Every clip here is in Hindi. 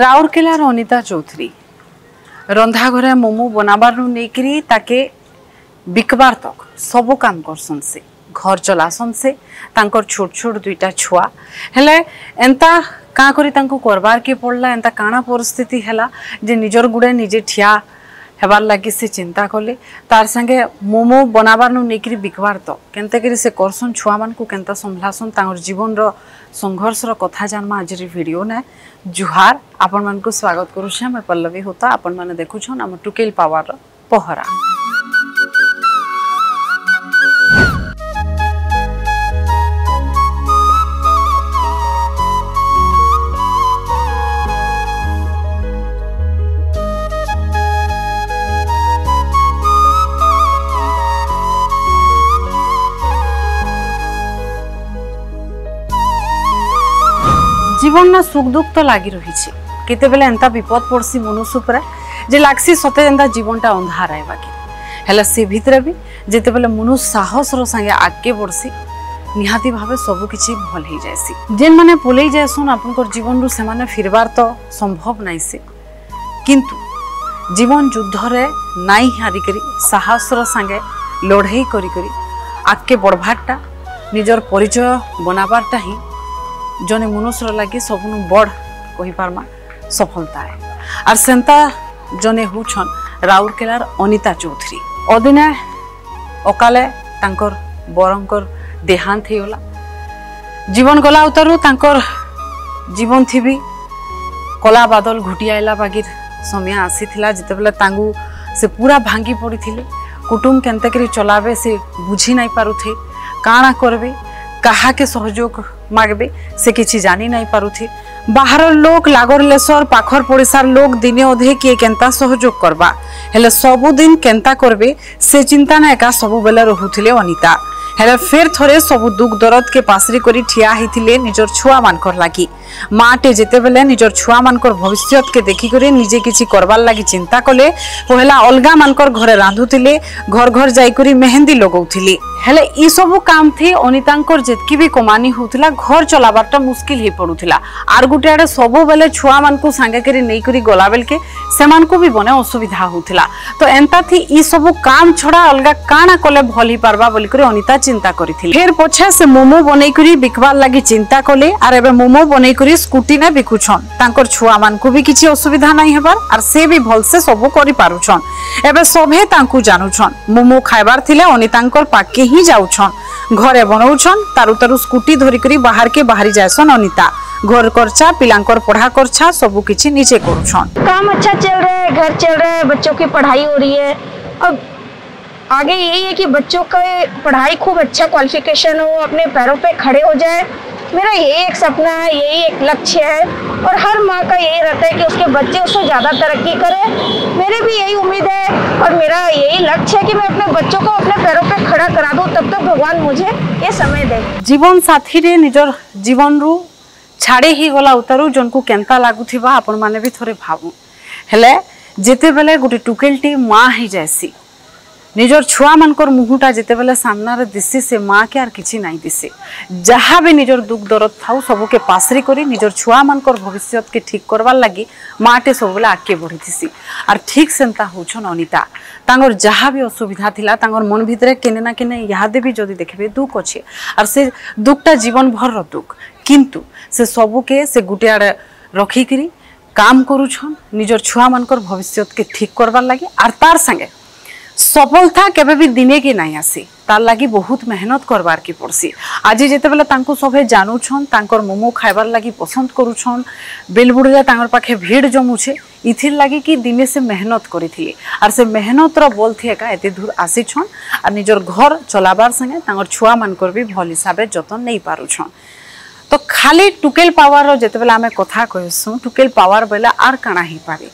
राउरकेलार अनिता चौधरी रंधा घरे मोमो बनाबार नहींकरी ताके बिकबार तक सब काम करसन से घर चलासन से तांकर छोट छोट दुईटा छुआ हेले एंता काँ करी तांको करबार के पड़ला एंता काना परिस्थिति हैला जे निजर गुड़े निजे ठिया हेबार लगी से चिंता कले तार संगे मोमो बनाबार नहींकरी बिकबार तक केनता करी से करसन छुआ मान को केनता संभलासन तांकर जीवन रो संघर्ष रो कथा जानमा आज वीडियो ने जुहार आपण मान को स्वागत करूछे मैं पल्लवी होता आपण माने देखुछन हम टुकेल पावर रो पहरा जीवन ना सुख दुख तो लगी रही है केते बेले एंता विपद पड़सी मनुष्य पर जे लागसी सते एंता जीवनटा अंधार है बाकी हेला से भितर भी जेते बेले मनुष्य साहस रो संगे आगे बढ़सी निहाती भावे सब किछि भल हो जायसी जेन माने पलै जायसन आपनकर जीवन रु से माने फिरबार तो संभव नाइ से किंतु जीवन युद्ध रे नाइ हारि करी साहस रो संगे लड़ाई करी करी आगे बढ़बारटा निजर परिचय बनाबारटा ही जने मनुष्य लगे सबनु बड़ कही पार्मा सफलता है और सेंता जने होछन राउरकेलार अनिता चौधरी अदिने अकाले तांकर बरंकर देहांत होइला जीवन गला उतारू तांकर जीवन थी भी कला बादल घुटी आइला बागिर समय आसीथिला जेतेबेला तांगु से पूरा भांगी पड़ीथिले कुटुंब केनता करी चलाबे से बुझी नाइ पारुथे काणा करबे कहा के सहयोग मागबे से किसी जानी नहीं पारुथि बाहर लोक लागोर लेसर पाखर पड़िसार लोग दिने अधे किए केनता सहयोग करवा हेले सबुदिन केनता करबे से चिंता ना एका सबु बेला रहुथिले अनिता हेले फेर थोरे सबु दुख दरद के पासरी करी ठिया हिथिले निजर छुआ मानकर लागि माटे जेते बेले निजर छुआ मानकर भविष्य के देखी करी निजे किसी करबार लागि चिंता कले पहला अलगा मानकर घरे रांधुथिले घर घर जाई करी मेहंदी लगाउथिले हेले ई सब काम थी अनितांकर जेतकी भी कमानी होतिला घर चलाबारटा मुश्किल ही पड़ुथिला आर गुटे आड़े सबो बेले छुआ मानकु सांगे करी नै करी गला बेल के सेमानकु भी बने असुविधा होतिला तो एंता थी ई सब काम छड़ा अलगा काना कले भली पारबा बोल करी अनिता चिंता करिथिले फेर पछा से मोमो बनै करी बिकबार लागि चिंता कले आर एबे मोमो बनै करी स्कूटी ना बिकुछन तांकर छुआ मानकु भी किछि असुविधा नै हेबार आर से भी भलसे सब करि पारुछन एबे सबे तांकु जानुछन मोमो खाइबार थिले अनितांकर पाके ही जाउछन घरे बनौछन तारु तारु स्कूटी धरि करी बाहर के बाहरी जायसन अनिता घर करछा पिलांकर पढ़ा करछा सब किछि नीचे करूछन काम अच्छा चल रहा है घर चल रहा है बच्चों की पढ़ाई हो रही है अब आगे यही है कि बच्चों का पढ़ाई खूब अच्छा क्वालिफिकेशन हो अपने पैरों पे खड़े हो जाए मेरा यही एक सपना है यही एक लक्ष्य है और हर माँ का यही रहता है कि उसके बच्चे उससे ज़्यादा तरक्की करें मेरी भी यही उम्मीद है और मेरा यही लक्ष्य है कि मैं अपने बच्चों को अपने पैरों पे खड़ा करा दूँ तब तक भगवान मुझे ये समय दे जीवन साथी रे निजर जीवन रू छाड़े ही गला उतारू जन को केंता लगुवा आपण मैंने भी थोड़े भावुँ हेले जेते बेले गोटे टुकेलटी माँ ही जायसी निजर छुआ मानकर मुहटा जिते बेले सामना रे दिसी से माँ के आर किछि नाइ दिसी जहाँ भी निजर दुख दरद थाउ सबो के पासरी करी निजर छुआ मानकर भविष्य के ठीक करवार लगी माँटे सब बेले आगे बढ़ी थीसी आर ठीक सेंता होछन अनिता तांगर जहाँ भी असुविधा थिला तांगर मन भितरे केने ना केने यादे भी जदि देखबे दुख अछि आर से दुखटा जीवन भर रो दुख किंतु से सबो के से गुटे आड़े रखिकरी काम करूछन निजर छुआ मानकर भविष्य के ठीक करवार लगी आर तार संगे सफलता केबे भी दिने के नहीं आसी तार लगी बहुत मेहनत करवार के पड़सी आज जेते बेले तांको सभे जानुछन तांकर मोमो खाइबार लगी पसंद करूछन बेलबुड़िया तांकर पाखे भीड़ जमुछे इथिर लगी कि दिने से मेहनत करिथिले आर से मेहनत रो बोल थी एका एते दूर आसीछन आर निजर घर चलाबार संगे तांकर छुआ मानकर भी भल हिसाब रे जतन नहीं पारुछन तो खाली टुकेल पावर रो जेते बेले आमे कथा कहसु टुकेल पावर बेला आर काना ही पारे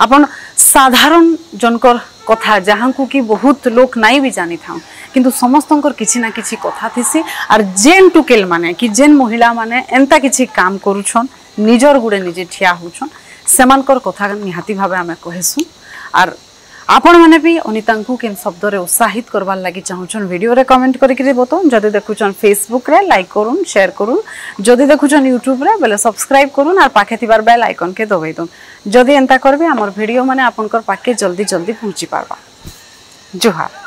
अपन साधारण जनकर कथा जहाँ को कि बहुत लोग नाई भी जानी था किंतु समस्तंकर किसी ना किसी कथा थी और जेन टुकेल माने कि जेन महिला माने एंता किसी काम करुछन निजर गुड़े निजे ठिया होछन सेमानकर कथा निहाती भावे आमे कहेसु आर आपण मैंने भी अनिता किन शब्द रे उत्साहित करवार लगी चाहूँ वीडियो रे कमेंट करके बताऊँ। जदि देखुन फेसबुक रे लाइक करूँ शेयर करूँ, जदि देखुन यूट्यूब रे बोले सब्सक्राइब करूँ और पाखे थिबार बेल आइकन के दबाई दूँ। जदि एंता करबे आमर वीडियो माने आपनकर पाखे जल्दी जल्दी पहुँची पारबा। जोहार।